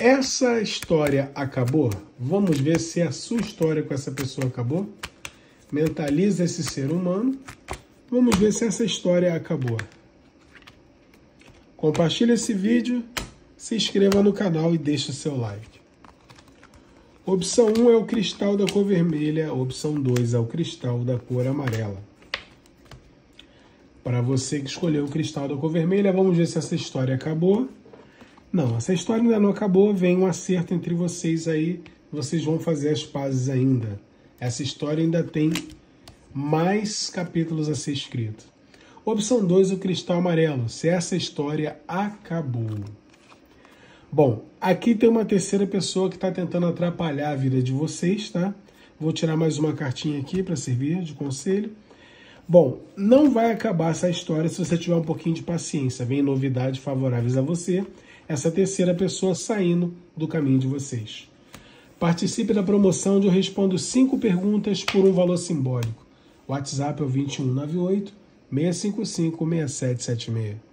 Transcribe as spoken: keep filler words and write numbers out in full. Essa história acabou? Vamos ver se a sua história com essa pessoa acabou. Mentaliza esse ser humano. Vamos ver se essa história acabou. Compartilhe esse vídeo, se inscreva no canal e deixe o seu like. Opção um é o cristal da cor vermelha, opção dois é o cristal da cor amarela. Para você que escolheu o cristal da cor vermelha, vamos ver se essa história acabou. Não, essa história ainda não acabou, vem um acerto entre vocês aí, vocês vão fazer as pazes ainda. Essa história ainda tem mais capítulos a ser escrito. Opção dois, o cristal amarelo, se essa história acabou. Bom, aqui tem uma terceira pessoa que está tentando atrapalhar a vida de vocês, tá? Vou tirar mais uma cartinha aqui para servir de conselho. Bom, não vai acabar essa história se você tiver um pouquinho de paciência. Vem novidades favoráveis a você. Essa terceira pessoa saindo do caminho de vocês. Participe da promoção onde eu respondo cinco perguntas por um valor simbólico. O WhatsApp é o dois um nove oito, seis cinco cinco, seis sete sete seis.